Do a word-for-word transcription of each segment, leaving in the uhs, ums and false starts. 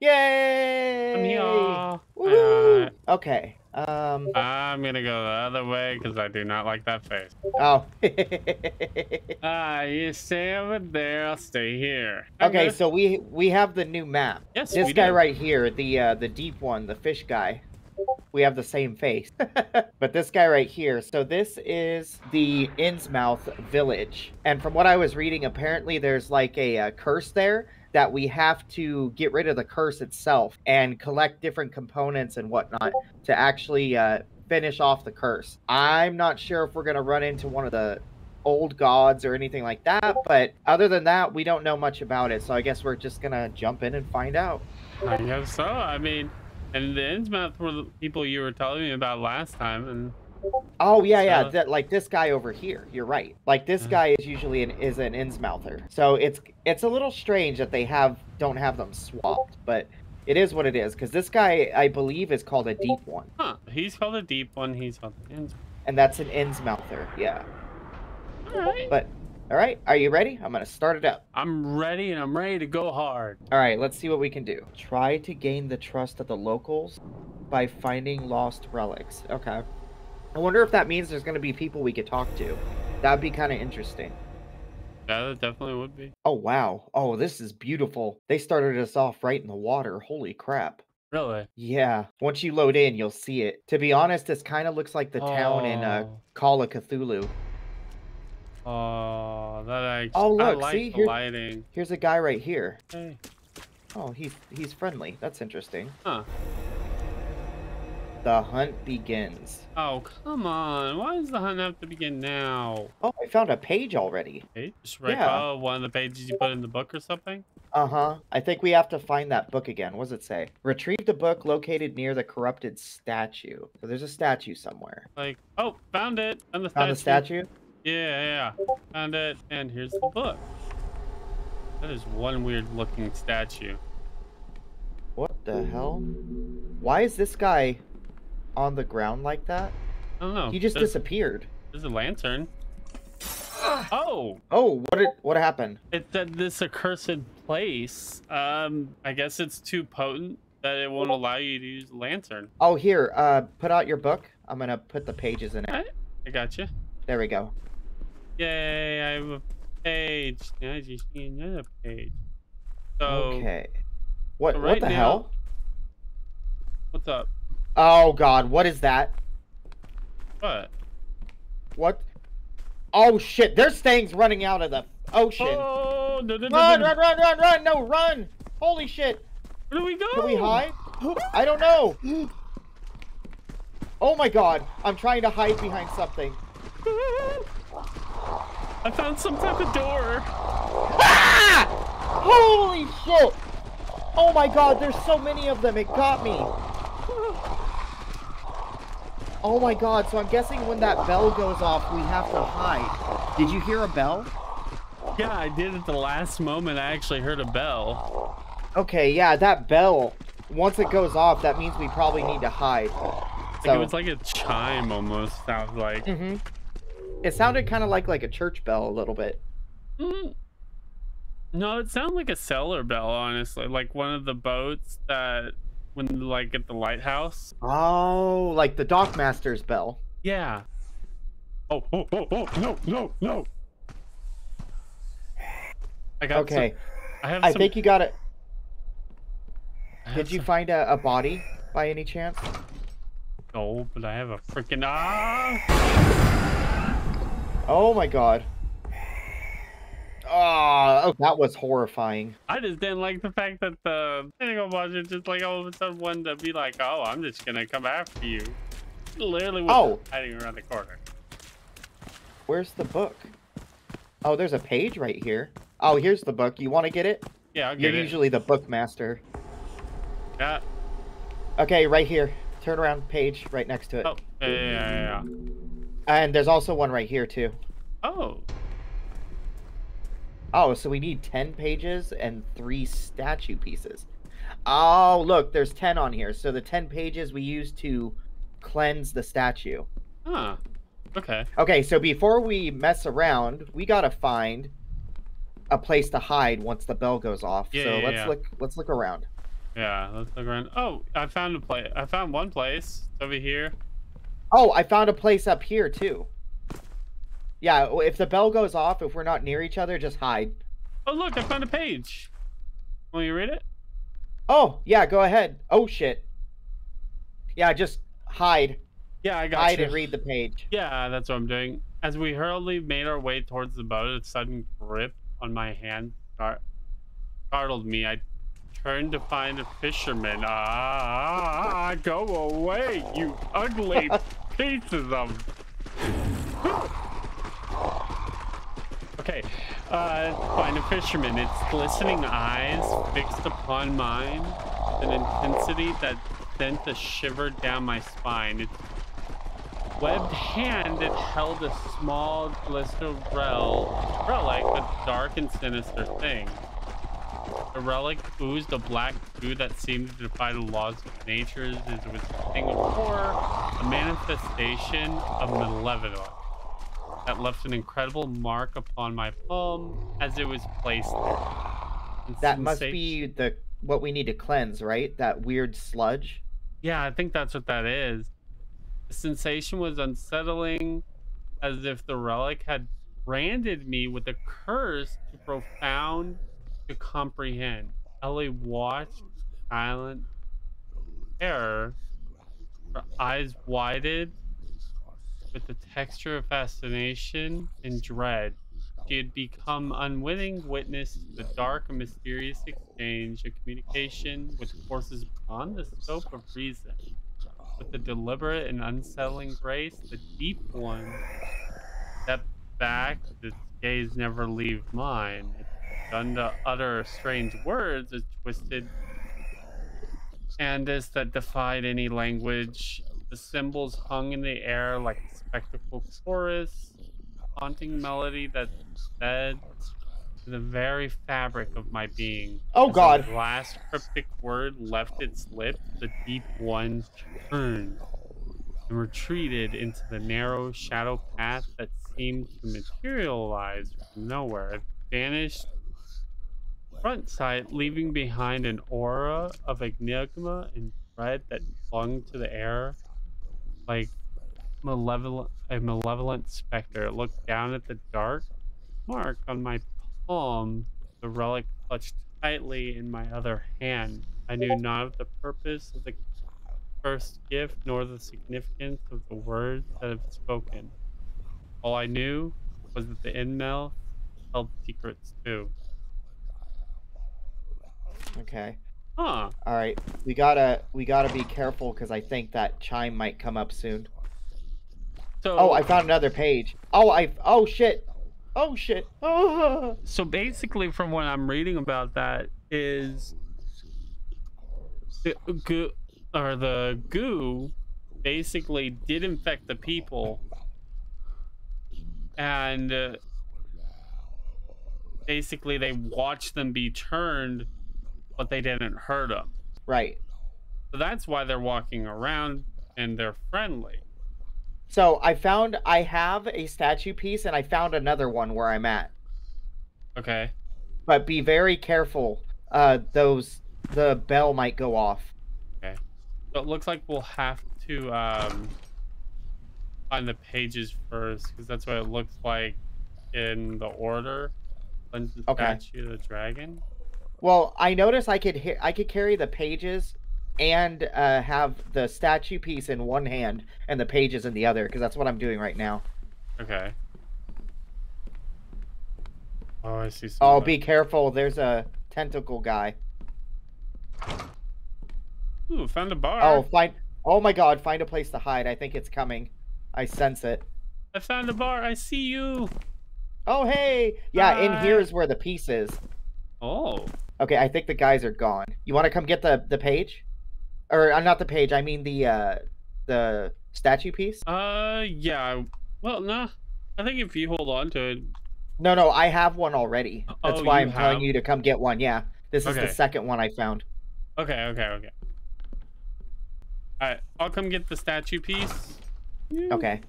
Yay! I'm here. Woo! Uh, okay. Um, I'm gonna go the other way because I do not like that face. Oh. Ah, uh, you stay over there. I'll stay here. I'm okay, good. So we we have the new map. Yes, this we guy do. Right here, the uh, the deep one, the fish guy. We have the same face. But this guy right here. So this is the Innsmouth Village. And from what I was reading, apparently there's like a, a curse there that we have to get rid of the curse itself and collect different components and whatnot to actually uh, finish off the curse. I'm not sure if we're going to run into one of the old gods or anything like that. But other than that, we don't know much about it. So I guess we're just going to jump in and find out. I guess so. I mean... And the Innsmouth were the people you were telling me about last time, and oh yeah, so. yeah, that like this guy over here. You're right. Like this uh, guy is usually an is an Innsmouther, so it's it's a little strange that they have don't have them swapped, but it is what it is. Because this guy, I believe, is called a deep one. Huh? He's called a deep one. He's called an Innsmouther. And that's an Innsmouther. Yeah. All right. But all right, are you ready? I'm gonna start it up. I'm ready and I'm ready to go hard. All right, let's see what we can do. Try to gain the trust of the locals by finding lost relics. Okay. I wonder if that means there's gonna be people we could talk to. That'd be kind of interesting. Yeah, that definitely would be. Oh, wow. Oh, this is beautiful. They started us off right in the water. Holy crap. Really? Yeah. Once you load in, you'll see it. To be honest, this kind of looks like the oh. town in uh, Call of Cthulhu. Oh, that I, oh, look, I like see? the Here, lighting. Here's a guy right here. Hey. Oh, he's, he's friendly. That's interesting. Huh. The hunt begins. Oh, come on. Why does the hunt have to begin now? Oh, I found a page already. Page? Right, yeah. Oh, one of the pages you put in the book or something? Uh-huh. I think we have to find that book again. What does it say? Retrieve the book located near the corrupted statue. So there's a statue somewhere. Like, oh, found it. Found the statue. Found the statue? Yeah, yeah, found it, and here's the book. That is one weird-looking statue. What the hell? Why is this guy on the ground like that? I don't know. He just there's, disappeared. There's a lantern. Oh! Oh, what did, what happened? It said this accursed place. Um, I guess it's too potent that it won't allow you to use the lantern. Oh, here, uh, put out your book. I'm gonna put the pages in it. Right, I got you. There we go. Yay, I have a page. Now you see another page. So, okay. What, so right what the now, hell? What's up? Oh, God. What is that? What? What? Oh, shit. There's things running out of the ocean. Oh, no, no, no, run, no, no. run, run, run, run. No, run. Holy shit. Where do we go? Can we hide? I don't know. Oh, my God. I'm trying to hide behind something. I found some type of door. Ah! Holy shit! Oh my God, there's so many of them. It got me. Oh my God, so I'm guessing when that bell goes off, we have to hide. Did you hear a bell? Yeah, I did at the last moment. I actually heard a bell. Okay, yeah, that bell, once it goes off, that means we probably need to hide. So, like it was like a chime almost, sounds like. Mm-hmm. It sounded kind of like like a church bell a little bit. Mm. No, it sounded like a cellar bell, honestly. Like one of the boats that when like at the lighthouse. Oh, like the dockmaster's bell. Yeah. Oh, oh, oh, oh, no, no, no. I got okay. Some, I have. I some... think you got it. Did you some... find a, a body by any chance? No, but I have a freaking ah. Oh my God. Oh, oh, that was horrifying. I just didn't like the fact that the Pinnacle Watcher just like all of a sudden wanted to be like, oh, I'm just gonna come after you. Literally was oh. hiding around the corner. Where's the book? Oh, there's a page right here. Oh, here's the book. You wanna get it? Yeah, I'll get You're it. You're usually the book master. Yeah. Okay, right here. Turn around, page right next to it. Oh, yeah, yeah, yeah. yeah. And there's also one right here, too. Oh. Oh, so we need ten pages and three statue pieces. Oh, look, there's ten on here. So the ten pages we use to cleanse the statue. Huh. Okay. Okay, so before we mess around, we gotta find a place to hide once the bell goes off. Yeah, so yeah, let's yeah. look let's look around. Yeah, let's look around. Oh, I found a place. I found one place. It's over here. Oh, I found a place up here, too. Yeah, if the bell goes off, if we're not near each other, just hide. Oh, look, I found a page. Will you read it? Oh, yeah, go ahead. Oh, shit. Yeah, just hide. Yeah, I got hide you. Hide and read the page. Yeah, that's what I'm doing. As we hurriedly made our way towards the boat, a sudden grip on my hand startled me. I turned to find a fisherman. Ah, go away, you ugly pieces of... Okay, uh, find a fisherman. Its glistening eyes fixed upon mine, an intensity that sent a shiver down my spine. Its webbed hand, it held a small glistening relic, a dark and sinister thing. The relic oozed a black goo that seemed to defy the laws of nature. It was a thing of horror, a manifestation of malevolence that left an incredible mark upon my palm as it was placed there. It's that insane. Must be the what we need to cleanse, right? That weird sludge? Yeah, I think that's what that is. The sensation was unsettling, as if the relic had branded me with a curse too profound to comprehend. Ellie watched silent terror, her eyes widened with the texture of fascination and dread. She had become unwitting witness to the dark and mysterious exchange of communication with forces beyond the scope of reason. With a deliberate and unsettling grace, the deep one stepped back, its gaze never leave mine. It began to utter strange words, a twisted canvas that defied any language. The symbols hung in the air like a spectacle chorus, a haunting melody that fed to the very fabric of my being. Oh, as God. The last cryptic word left its lips, the deep one turned and retreated into the narrow shadow path that seemed to materialize from nowhere. It vanished front sight, leaving behind an aura of enigma and dread that clung to the air like malevolent, a malevolent specter. It looked down at the dark mark on my palm, the relic clutched tightly in my other hand. I knew not of the purpose of the first gift, nor the significance of the words that have spoken. All I knew was that the Innsmouth held secrets too. Okay. Huh. All right, we gotta we gotta be careful because I think that chime might come up soon. So, oh, I found another page. Oh, I oh shit, oh shit. Oh. So basically, from what I'm reading about that is, the goo or the goo basically did infect the people, and uh, basically they watched them be turned. But they didn't hurt them. Right. So that's why they're walking around and they're friendly. So I found, I have a statue piece and I found another one where I'm at. Okay. But be very careful. Uh, those, the bell might go off. Okay. So it looks like we'll have to um, find the pages first because that's what it looks like in the order. Cleanse the statue of the dragon. Well, I noticed I could I could carry the pages and uh, have the statue piece in one hand and the pages in the other, because that's what I'm doing right now. Okay. Oh, I see something. Oh, be careful. There's a tentacle guy. Ooh, found a bar. Oh, find... Oh, my God. Find a place to hide. I think it's coming. I sense it. I found a bar. I see you. Oh, hey. Yeah, Bye. In here is where the piece is. Oh. Okay, I think the guys are gone. You want to come get the the page, or uh, not the page? I mean the uh, the statue piece. Uh, yeah. Well, no. Nah. I think if you hold on to it. No, no. I have one already. That's oh, why I'm have... telling you to come get one. Yeah, this is okay. The second one I found. Okay, okay, okay. All right, I'll come get the statue piece. Okay.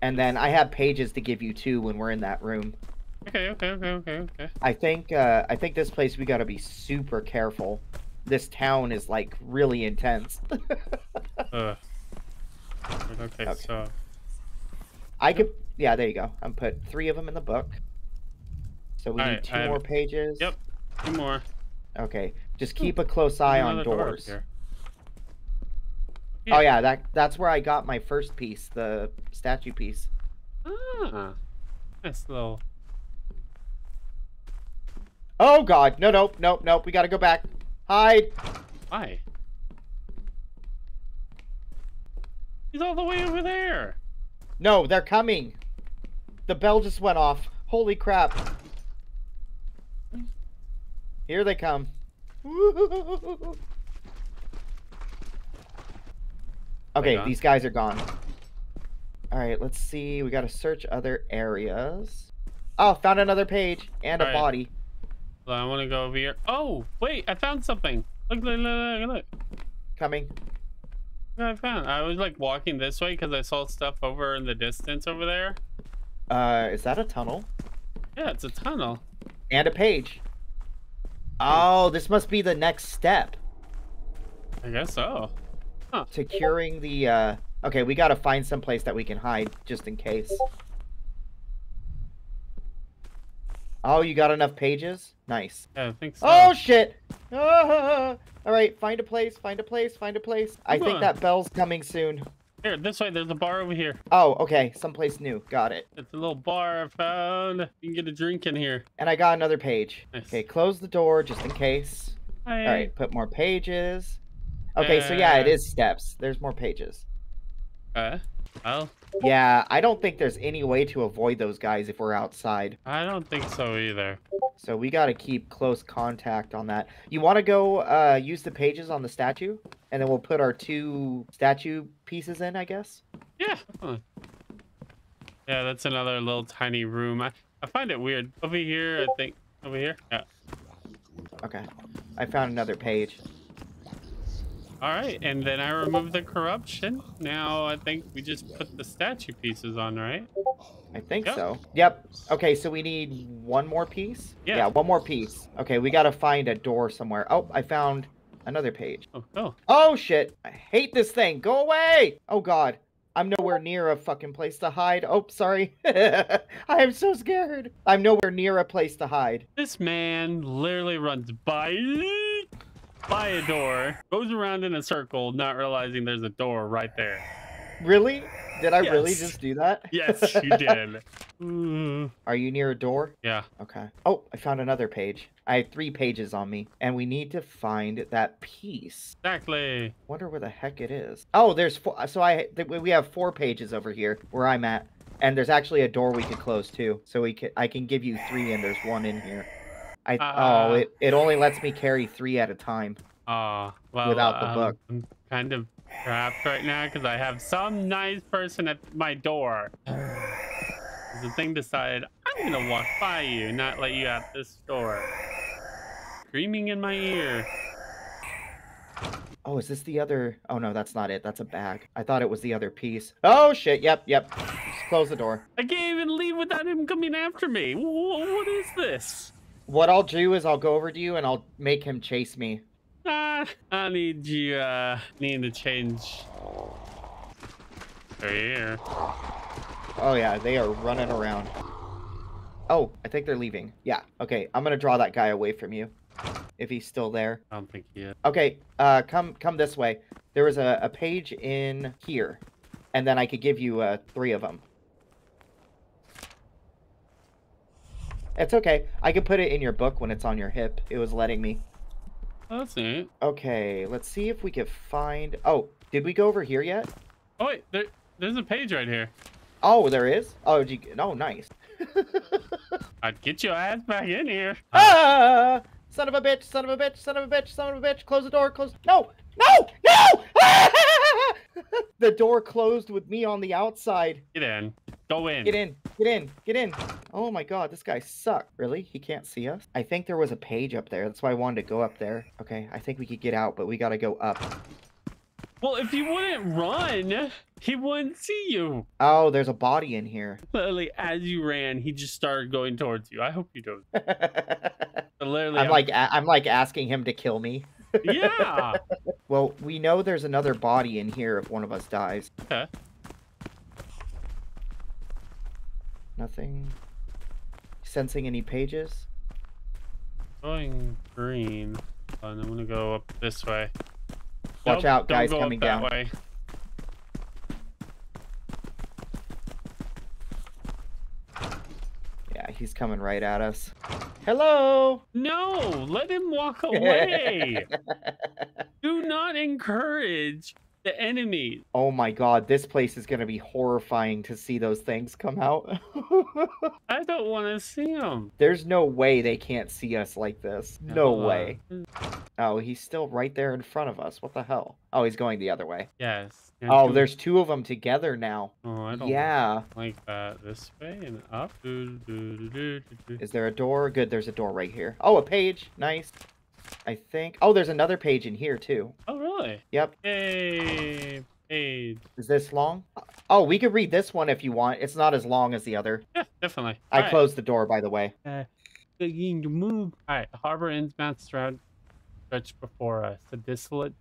And then I have pages to give you too when we're in that room. Okay, okay, okay, okay, okay. I think, uh, I think this place we gotta be super careful. This town is, like, really intense. uh, okay, okay, so... I could... Yeah, there you go. I'm put three of them in the book. So we All need right, two I more have... pages. Yep, two more. Okay, just keep a close eye on doors. Door yeah. Oh, yeah, that that's where I got my first piece, the statue piece. Ah, nice little... Oh, God. No, nope, nope, nope. We gotta go back. Hide. Why? He's all the way over there. No, they're coming. The bell just went off. Holy crap. Here they come. Okay, these guys are gone. All right, let's see. We gotta search other areas. Oh, found another page and a body. I want to go over here. Oh, wait, I found something. Look, look, look, look. Coming. I found. I was like walking this way because I saw stuff over in the distance over there. Uh, is that a tunnel? Yeah, it's a tunnel. And a page. Oh, this must be the next step. I guess so. Huh. Securing the, uh... Okay, we gotta find some place that we can hide just in case. Oh, you got enough pages? Nice. Yeah, I think so. Oh, shit! Ah. All right, find a place, find a place, find a place. Come I think on. That bell's coming soon. Here, this way. There's a bar over here. Oh, okay. Someplace new. Got it. It's a little bar I found. You can get a drink in here. And I got another page. Nice. Okay, close the door just in case. Hi. All right, put more pages. Okay, uh, so yeah, it is steps. There's more pages. Uh, well... Yeah, I don't think there's any way to avoid those guys if we're outside. I don't think so either. So we got to keep close contact on that. You want to go uh, use the pages on the statue? And then we'll put our two statue pieces in, I guess? Yeah. Huh. Yeah, that's another little tiny room. I, I find it weird. Over here, I think. Over here? Yeah. Okay. I found another page. All right, and then I removed the corruption. Now I think we just put the statue pieces on, right? I think yep. so. Yep. Okay, so we need one more piece? Yeah. yeah, one more piece. Okay, we gotta find a door somewhere. Oh, I found another page. Oh, oh. Oh, shit. I hate this thing. Go away. Oh, God. I'm nowhere near a fucking place to hide. Oh, sorry. I am so scared. I'm nowhere near a place to hide. This man literally runs by... by a door, goes around in a circle, not realizing there's a door right there. Really? Did I yes. really just do that? Yes, you did. Mm. Are you near a door? Yeah. Okay. Oh, I found another page. I had three pages on me, and we need to find that piece. Exactly. Wonder where the heck it is. Oh, there's four. So I th we have four pages over here where I'm at, and there's actually a door we could close too. So we can I can give you three, and there's one in here. I, uh, oh, it, it only lets me carry three at a time uh, well, without the um, book. I'm kind of trapped right now because I have some nice person at my door. The thing decided, I'm going to walk by you, not let you out this door. Screaming in my ear. Oh, is this the other? Oh, no, that's not it. That's a bag. I thought it was the other piece. Oh, shit. Yep, yep. Just close the door. I can't even leave without him coming after me. What is this? What I'll do is I'll go over to you and I'll make him chase me. Ah, I need you, uh, need to change. They're here. Oh yeah, they are running around. Oh, I think they're leaving. Yeah, okay, I'm gonna draw that guy away from you. If he's still there. I don't think he is. Okay, uh, come, come this way. There was a, a page in here. And then I could give you, uh, three of them. It's okay. I could put it in your book when it's on your hip. It was letting me. That's neat. Okay, let's see if we could find... Oh, did we go over here yet? Oh, wait. There, there's a page right here. Oh, there is? Oh, did you... oh nice. I'd get your ass back in here. Ah! Son of a bitch, son of a bitch, son of a bitch, son of a bitch. Close the door, close... No! No! No! Ah! The door closed with me on the outside. Get in. Go in. Get in. Get in. Get in. Oh my God, this guy sucked. Really? He can't see us? I think there was a page up there. That's why I wanted to go up there. Okay, I think we could get out, but we gotta go up. Well, if you wouldn't run, he wouldn't see you. Oh, there's a body in here. Literally, as you ran, he just started going towards you. I hope you don't. Literally, I'm, I'm like, I'm like asking him to kill me. Yeah. Well, we know there's another body in here if one of us dies. Okay. Nothing. Sensing any pages? Going green. And I'm gonna go up this way. Watch nope, out, guys, coming down. Way. Yeah, he's coming right at us. Hello! No! Let him walk away! Do not encourage the enemy. Oh my god, this place is gonna be horrifying to see those things come out. I don't want to see them. There's no way they can't see us like this. No, no way. Uh... Oh, he's still right there in front of us. What the hell? Oh, he's going the other way. Yes. Oh, doing... there's two of them together now. Oh, I don't yeah. like that. This way and up. Do, do, do, do, do. Is there a door? Good, there's a door right here. Oh, a page. Nice. I think. Oh, there's another page in here, too. Oh, really? Yep. Yay. Page. Is this long? Oh, we could read this one if you want. It's not as long as the other. Yeah, definitely. All I right. closed the door, by the way. Uh, you need to move. All right, harbor ends, mounts around. Stretch before us, a desolate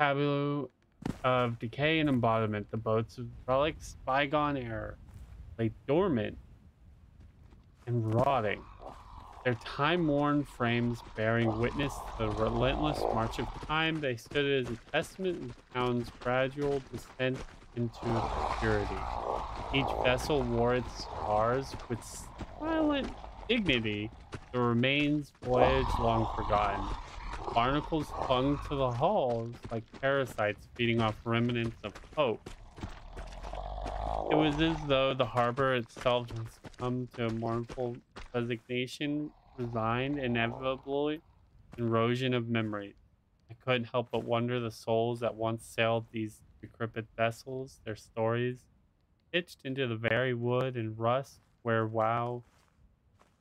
tableau of decay and embodiment. The boats of relics, bygone error, lay dormant and rotting, their time-worn frames bearing witness to the relentless march of time. They stood as a testament to the town's gradual descent into obscurity. Each vessel wore its scars with silent dignity, the remains voyage long forgotten. Barnacles clung to the hulls like parasites feeding off remnants of hope. It was as though the harbor itself had succumbed to a mournful resignation, resigned inevitable erosion of memory. I couldn't help but wonder the souls that once sailed these decrepit vessels, their stories pitched into the very wood and rust where wow.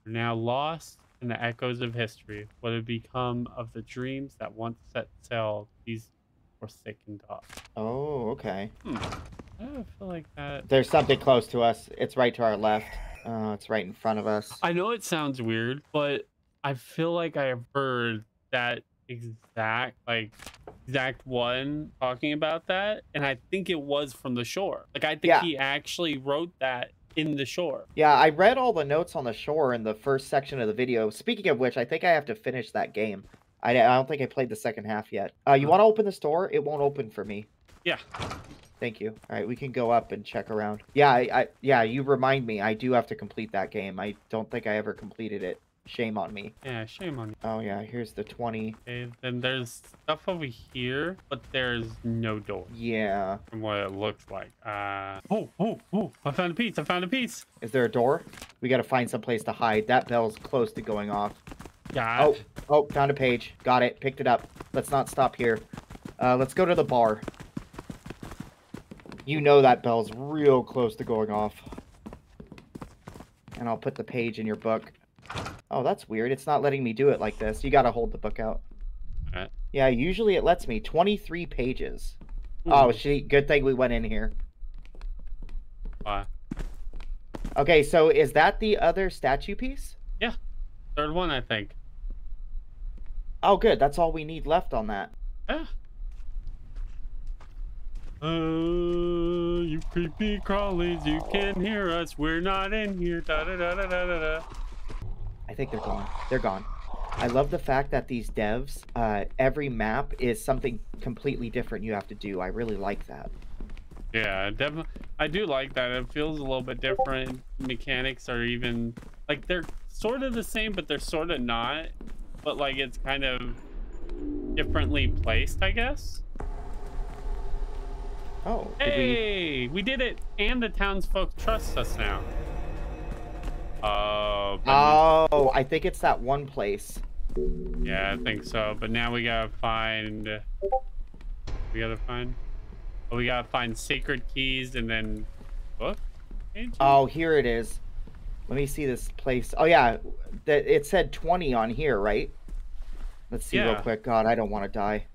Now lost in the echoes of history, what had become of the dreams that once set sail these forsaken docks. Oh, okay. Hmm. I don't feel like that. There's something close to us. It's right to our left. Uh, it's right in front of us. I know it sounds weird, but I feel like I have heard that exact, like, exact one talking about that, and I think it was from the shore. Like, I think yeah. he actually wrote that in the shore. Yeah, I read all the notes on the shore in the first section of the video. Speaking of which, I think I have to finish that game. I, I don't think I played the second half yet. Uh, you want to open this door? It won't open for me. Yeah. Thank you. All right, we can go up and check around. Yeah, I, I, yeah, you remind me. I do have to complete that game. I don't think I ever completed it. Shame on me. Yeah, shame on you. Oh, yeah, here's the twenty. Okay, then there's stuff over here, but there's no door. Yeah. From what it looks like. Uh... Oh, oh, oh, I found a piece. I found a piece. Is there a door? We got to find some place to hide. That bell's close to going off. Got it. Oh, oh, found a page. Got it. Picked it up. Let's not stop here. Uh, let's go to the bar. You know that bell's real close to going off. And I'll put the page in your book. Oh, that's weird. It's not letting me do it like this. You gotta hold the book out. All right. Yeah, usually it lets me. twenty-three pages. Ooh. Oh, she, good thing we went in here. Why? Okay, so is that the other statue piece? Yeah. Third one, I think. Oh, good. That's all we need left on that. Yeah. Oh, you creepy crawlies. You can hear us. We're not in here. Da-da-da-da-da-da-da. I think they're gone. They're gone. I love the fact that these devs, uh, every map is something completely different you have to do. I really like that. Yeah, definitely. I do like that. It feels a little bit different. Mechanics are even, like, they're sort of the same, but they're sort of not. But, like, it's kind of differently placed, I guess. Oh. Hey, we... we did it. And the townsfolk trust us now. Uh, oh, I think it's that one place. Yeah, I think so. But now we gotta find. We gotta find. Oh, we gotta find sacred keys and then book. Oh, here it is. Let me see this place. Oh yeah, that it said twenty on here, right? Let's see yeah. real quick. God, I don't want to die.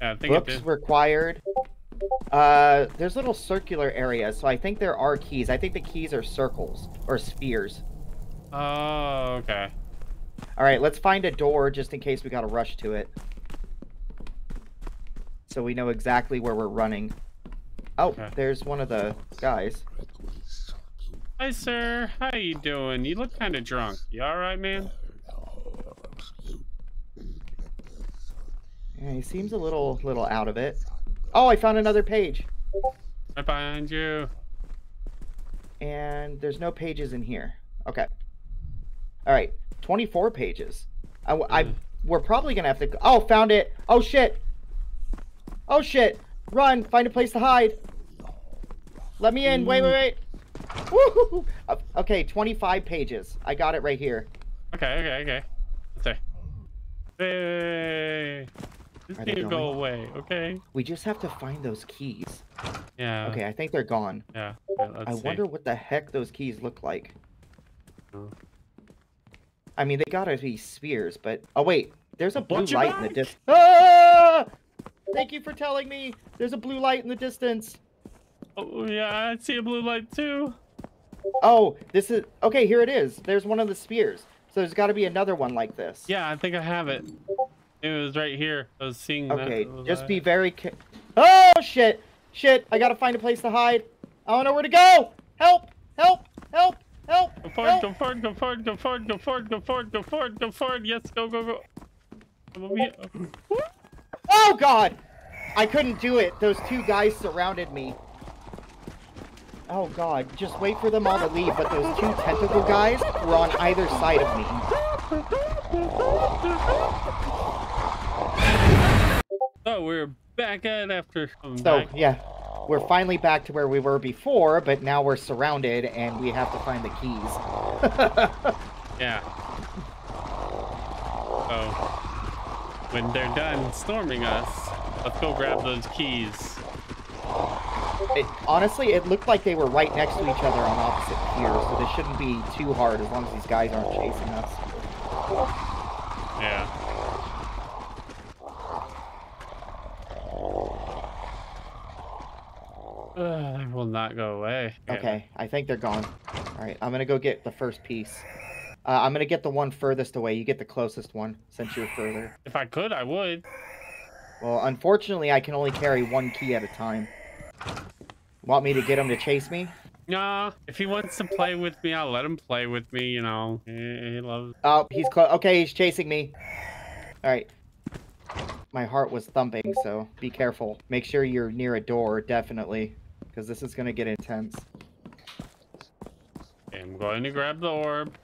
Yeah, I think books it required. Uh, there's little circular areas, so I think there are keys. I think the keys are circles or spheres. Oh, okay. All right, let's find a door just in case we gotta rush to it, so we know exactly where we're running. Oh, okay. There's one of the guys. Hi, sir. How you doing? You look kind of drunk. You all right, man? Yeah, he seems a little, little out of it. Oh, I found another page. I find you. And there's no pages in here. Okay. All right, twenty-four pages. I, I, mm. We're probably gonna have to. Oh, found it. Oh shit. Oh shit. Run. Find a place to hide. Let me in. Mm. Wait, wait, wait. Woohoo! Okay, twenty-five pages. I got it right here. Okay, okay, okay. There. Hey. Just need to go away, okay? We just have to find those keys. Yeah. Okay, I think they're gone. Yeah. Okay, let's I see. wonder what the heck those keys look like. Oh. I mean, they gotta be spheres, but oh wait, there's a blue light back? in the distance. Ah! Thank you for telling me. There's a blue light in the distance. Oh yeah, I see a blue light too. Oh, this is okay. Here it is. There's one of the spheres. So there's got to be another one like this. Yeah, I think I have it. It was right here. I was seeing. Okay, that. just be very. Ca oh shit! Shit! I gotta find a place to hide. I don't know where to go. Help! Help! Help! Help! Go forward! Help. Go forward! Go forward! Go forward! Go forward! Go forward! Go forward! Go forward! Yes, go! Go! Go! Oh god! I couldn't do it. Those two guys surrounded me. Oh god! Just wait for them all to leave. But those two tentacle guys were on either side of me. So we're back at after. So yeah, we're finally back to where we were before, but now we're surrounded and we have to find the keys. Yeah. Oh. When they're done storming us, let's go grab those keys. It, honestly, it looked like they were right next to each other on opposite piers, so this shouldn't be too hard as long as these guys aren't chasing us. Yeah. Uh, they will not go away. Okay. okay, I think they're gone. All right, I'm gonna go get the first piece. Uh, I'm gonna get the one furthest away. You get the closest one since you're further. If I could, I would. Well, unfortunately, I can only carry one key at a time. Want me to get him to chase me? Nah, if he wants to play with me, I'll let him play with me. You know, he, he loves. Oh, he's close. Okay, he's chasing me. All right. My heart was thumping, so be careful. Make sure you're near a door, definitely, because this is going to get intense. I'm going to grab the orb.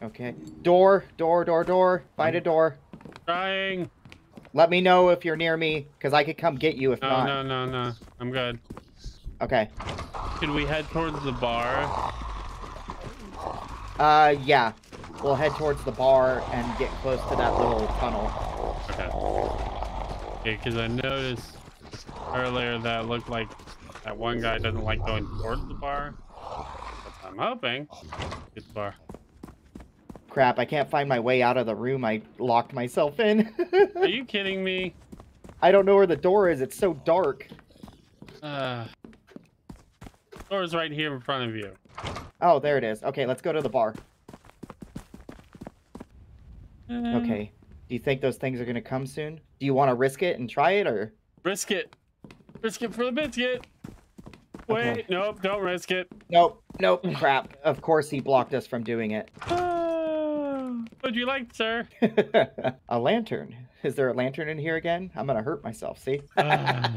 Okay. Door, door, door, door. Find I'm a door. Trying. Let me know if you're near me, because I could come get you if no, not. No, no, no, no. I'm good. Okay. Should we head towards the bar? Uh, yeah. We'll head towards the bar and get close to that little tunnel. Okay, because I noticed earlier that it looked like that one guy doesn't like going towards the bar. But I'm hoping it's the bar. Crap, I can't find my way out of the room I locked myself in. Are you kidding me? I don't know where the door is. It's so dark. Uh, the door is right here in front of you. Oh, there it is. Okay, let's go to the bar. Okay. Do you think those things are going to come soon? Do you want to risk it and try it, or? Risk it. Risk it for the biscuit. Wait, okay. Nope, don't risk it. Nope, nope, crap. Of course he blocked us from doing it. Oh, what'd you like, sir? A lantern. Is there a lantern in here again? I'm going to hurt myself, see? uh,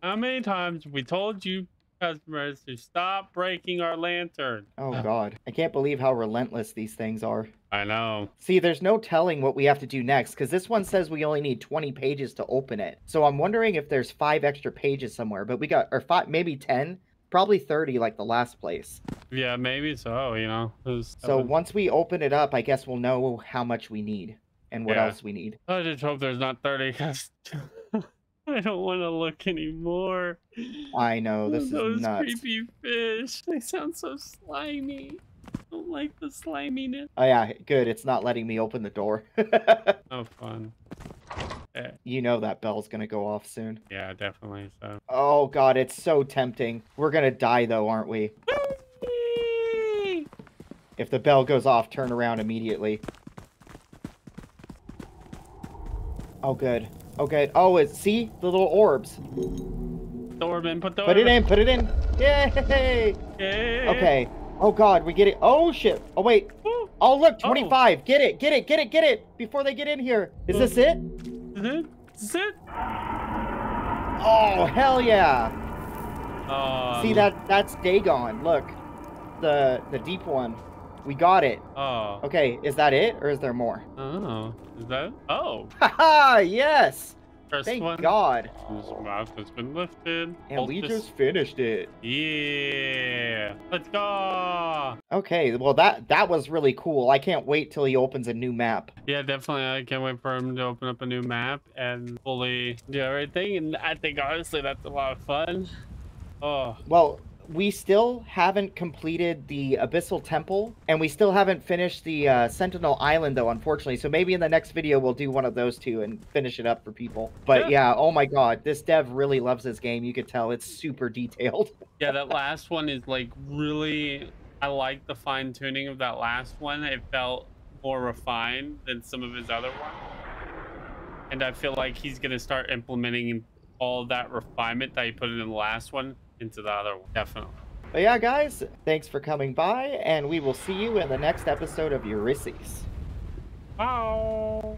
how many times we told you customers to stop breaking our lantern? Oh, God. I can't believe how relentless these things are. I know. See, there's no telling what we have to do next, because this one says we only need twenty pages to open it. So I'm wondering if there's five extra pages somewhere, but we got, or five, maybe ten, probably thirty like the last place. Yeah, maybe so, you know. So once we open it up, I guess we'll know how much we need and what yeah. else we need. I just hope there's not thirty, because I don't want to look anymore. I know, this Those is nuts. Those creepy fish, they sound so slimy. I don't like the sliminess. Oh yeah, good. It's not letting me open the door. Oh, fun. Yeah. you know that bell's gonna go off soon. Yeah, definitely. So. Oh god, it's so tempting. We're gonna die though, aren't we? If the bell goes off, turn around immediately. Oh good. Oh good. Oh, it's, see? The little orbs. Put the orb in, put the orb in. Put it in, put it in. Yay! Yay! Okay. Oh god, we get it. Oh shit. Oh wait. Ooh. Oh look, twenty-five. Oh. Get it, get it, get it, get it. Before they get in here. Is this it? Is it? Is it? Oh hell yeah. Um. See that? That's Dagon. Look. The the deep one. We got it. Oh. Okay, is that it or is there more? Oh. Is that? Oh. Haha, yes. First Thank one. God. Whose mouth has been lifted. And Hold we this. just finished it. Yeah. Let's go. Okay. Well, that that was really cool. I can't wait till he opens a new map. Yeah, definitely. I can't wait for him to open up a new map and fully do everything. And I think, honestly, that's a lot of fun. Oh. Well, we still haven't completed the Abyssal Temple, and we still haven't finished the uh, Sentinel Island, though, unfortunately. So maybe in the next video, we'll do one of those two and finish it up for people. But yeah, yeah oh my god, this dev really loves this game. You could tell it's super detailed. Yeah, that last one is like really... I like the fine tuning of that last one. It felt more refined than some of his other ones. And I feel like he's going to start implementing all that refinement that he put in the last one into the other one, definitely. But yeah, guys, thanks for coming by, and we will see you in the next episode of Eresys. Bye!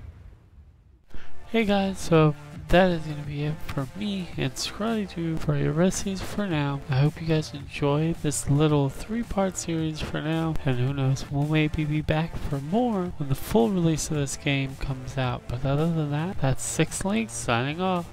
Hey guys, so that is going to be it for me and Scaredyjew for Eresys for now. I hope you guys enjoyed this little three-part series for now, and who knows, we'll maybe be back for more when the full release of this game comes out. But other than that, that's Six Link signing off.